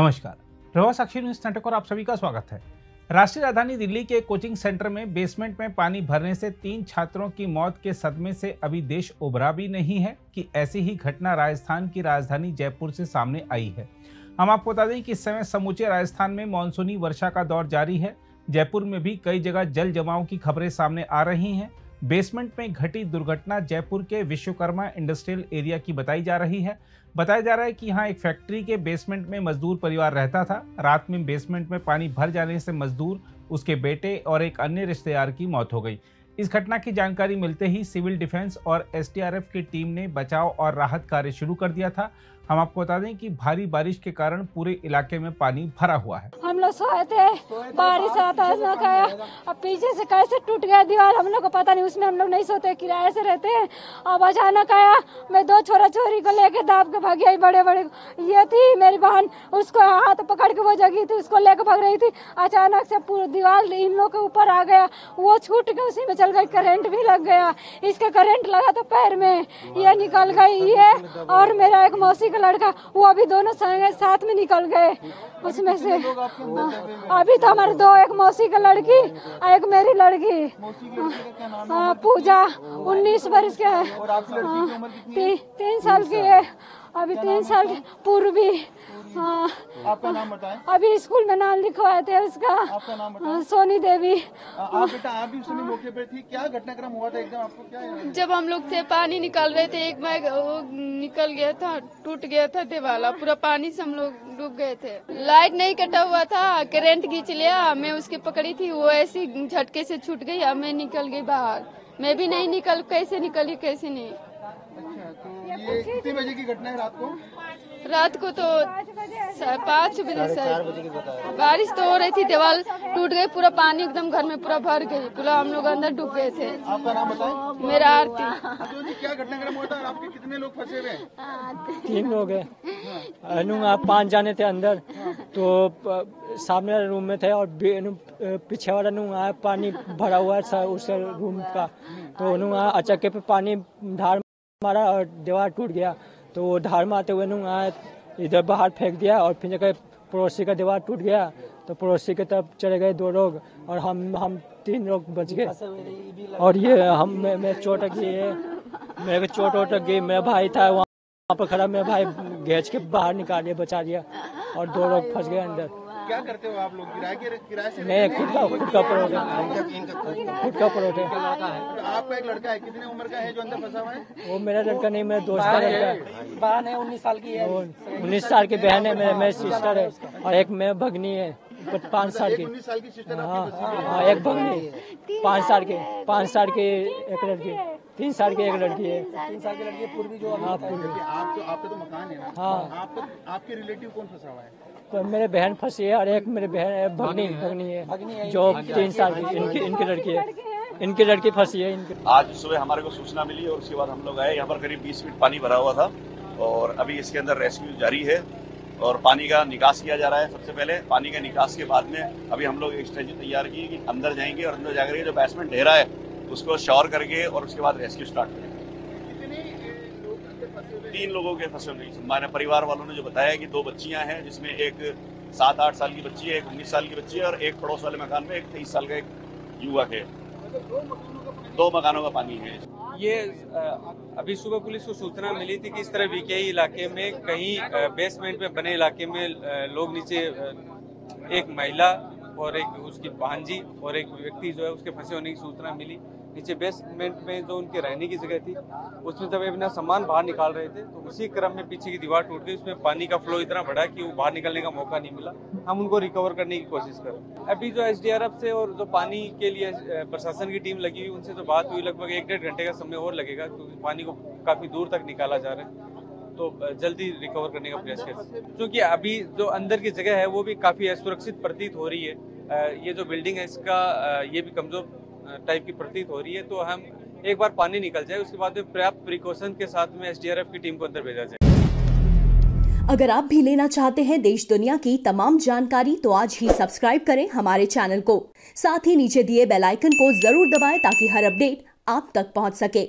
नमस्कार, Prabhasakshi news network पर आप सभी का स्वागत है। राष्ट्रीय राजधानी दिल्ली के कोचिंग सेंटर में बेसमेंट में पानी भरने से 3 छात्रों की मौत के सदमे से अभी देश उबरा भी नहीं है कि ऐसी ही घटना राजस्थान की राजधानी जयपुर से सामने आई है। हम आपको बता दें कि इस समय समूचे राजस्थान में मानसूनी वर्षा का दौर जारी है। जयपुर में भी कई जगह जल जमाव की खबरें सामने आ रही हैं। बेसमेंट में घटी दुर्घटना जयपुर के विश्वकर्मा इंडस्ट्रियल एरिया की बताई जा रही है। बताया जा रहा है कि यहाँ एक फैक्ट्री के बेसमेंट में मजदूर परिवार रहता था। रात में बेसमेंट में पानी भर जाने से मजदूर, उसके बेटे और एक अन्य रिश्तेदार की मौत हो गई। इस घटना की जानकारी मिलते ही सिविल डिफेंस और STRF की टीम ने बचाव और राहत कार्य शुरू कर दिया था। हम आपको बता दें कि भारी बारिश के कारण पूरे इलाके में पानी भरा हुआ है। हम लोग सोए थे, बारिश आता है, अब पीछे से कैसे टूट गया दीवार, हम लोग को पता नहीं, उसमें हम लोग नहीं सोते, किराए से रहते हैं। अब अचानक आया, मैं 2 छोरा छोरी को लेके दाब के भाग आई, बड़े बड़े ये थी मेरी बहन, उसको हाथ पकड़ के वो जगी थी, उसको लेके भाग रही थी। अचानक से पूरी दीवार इन लोग के ऊपर आ गया, वो छूट के उसी में चल गई, करेंट भी लग गया, इसका करेंट लगा तो पैर में ये निकल गई, ये और मेरा एक मौसी लड़का, वो अभी दोनों साथ में निकल गए उसमें से। अभी तो हमारे 2, एक मौसी का लड़की और एक मेरी लड़की पूजा, 19 वर्ष के है, 3 साल की है, अभी 3 साल की पूर्वी। आपका नाम बताएं? अभी स्कूल में नाम लिखवाए थे उसका। आपका नाम बताएं? सोनी देवी। बेटा आप भी उसमें मौके पे थी, क्या घटनाक्रम हुआ था एकदम, आपको क्या याद है? जब हम लोग थे पानी निकाल रहे थे, एक बैग निकल गया था, टूट गया था दीवाला, पूरा पानी से हम लोग डूब गए थे। लाइट नहीं कटा हुआ था, करेंट खींच लिया, मैं उसके पकड़ी थी, वो ऐसी झटके से छूट गई, अब मैं निकल गई बाहर, मैं भी नहीं निकल, कैसे निकली कैसे नहीं। अच्छा, तो ये कितने बजे की घटना है? रात को तो 5 बजे सर, बारिश तो हो रही थी, दीवार टूट गई, पूरा पानी एकदम घर में पूरा भर गई, पूरा हम लोग अंदर डूब गए थे। आपका नाम बताएं? मेरा आरती। क्या घटनाक्रम हुआ था, आपके कितने लोग फंसे हुए? 3 लोग हैं, आप 5 जाने थे अंदर, तो सामने वाले रूम में थे और पीछे वाला नूंग आया, पानी भरा हुआ है उस रूम का, तो नूंग आया अचक्के पे पानी धार मारा और दीवार टूट गया, तो वो धार मारते हुए नूंग आया इधर बाहर फेंक दिया, और फिर जगह पड़ोसी का दीवार टूट गया, तो पड़ोसी के तरफ चले गए 2 लोग और हम 3 लोग बच गए। और ये हम मैं चोट लग गई है, मेरे को चोट वोट लग गई, मेरा भाई था वहाँ पर खड़ा, मेरा भाई घेच के बाहर निकाल लिया, बचा लिया, और 2 लोग फंस गए अंदर। क्या करते हो आप लोग? किराए से? नहीं, खुद का परोठा, खुद का परोठा। आपका एक लड़का है, कितने उम्र का है जो अंदर फंसा हुआ है? वो मेरा लड़का नहीं, मेरा दोस्त का लड़का है, बहन है, 19 साल की है, 19 साल की बहन है, मेरे सिस्टर है, और एक मैं भगनी है 5 साल की, 19 साल की सिस्टर, हाँ, एक भगनी 5 साल की एक लड़की, 3 साल की एक लड़की है, 3 साल की लड़की पूर्वी जो आपका तो मकान है ना, हाँ। आपके रिलेटिव कौन फंसा हुआ है? तो मेरे बहन फंसी है और एक मेरे बहन भगनी है जो 3 साल की, इनकी लड़की फंसी है। आज सुबह हमारे को सूचना मिली और उसके बाद हम लोग आए। यहाँ पर करीब 20 फीट पानी भरा हुआ था और अभी इसके अंदर रेस्क्यू जारी है और पानी का निकास किया जा रहा है। सबसे पहले पानी का निकास के बाद में अभी हम लोग एक स्ट्रेटजी तैयार की कि अंदर जाएंगे और अंदर जाकर जो बेसमेंट ढेरा है उसको श्योर करके और उसके बाद रेस्क्यू स्टार्ट करेंगे। 3 लोगों के फंसे हुए हमारे परिवार वालों ने जो बताया कि 2 बच्चियां हैं, जिसमें एक 7-8 साल की बच्ची है, एक 19 साल की बच्ची है, और एक पड़ोस वाले मकान में एक 23 साल का एक युवक है। 2 मकानों का पानी है। ये अभी सुबह पुलिस को सूचना मिली थी कि इस तरह वीकेई इलाके में कहीं बेसमेंट में बने इलाके में लोग नीचे, एक महिला और एक उसकी भांजी और एक व्यक्ति जो है उसके फंसे होने की सूचना मिली। नीचे बेसमेंट में जो उनके रहने की जगह थी उसमें जब अपना सामान बाहर निकाल रहे थे तो उसी क्रम में पीछे की दीवार टूट गई, उसमें पानी का फ्लो इतना बढ़ा कि वो बाहर निकलने का मौका नहीं मिला। हम उनको रिकवर करने की कोशिश कर रहे हैं। अभी जो SDRF से और जो पानी के लिए प्रशासन की टीम लगी हुई उनसे जो बात हुई, लगभग 1-1.5 घंटे का समय और लगेगा क्योंकि पानी को काफ़ी दूर तक निकाला जा रहा है, तो जल्दी रिकवर करने का प्रयास करें, क्योंकि अभी जो अंदर की जगह है वो भी काफ़ी असुरक्षित प्रतीत हो रही है। ये जो बिल्डिंग है इसका ये भी कमज़ोर टाइप की प्रतीत हो रही है, तो हम एक बार पानी निकल जाए उसके बाद में पर्याप्त प्रिकॉशन के साथ में SDRF की टीम को अंदर भेजा जाए। अगर आप भी लेना चाहते हैं देश दुनिया की तमाम जानकारी तो आज ही सब्सक्राइब करें हमारे चैनल को, साथ ही नीचे दिए बेल आइकन को जरूर दबाएं ताकि हर अपडेट आप तक पहुंच सके।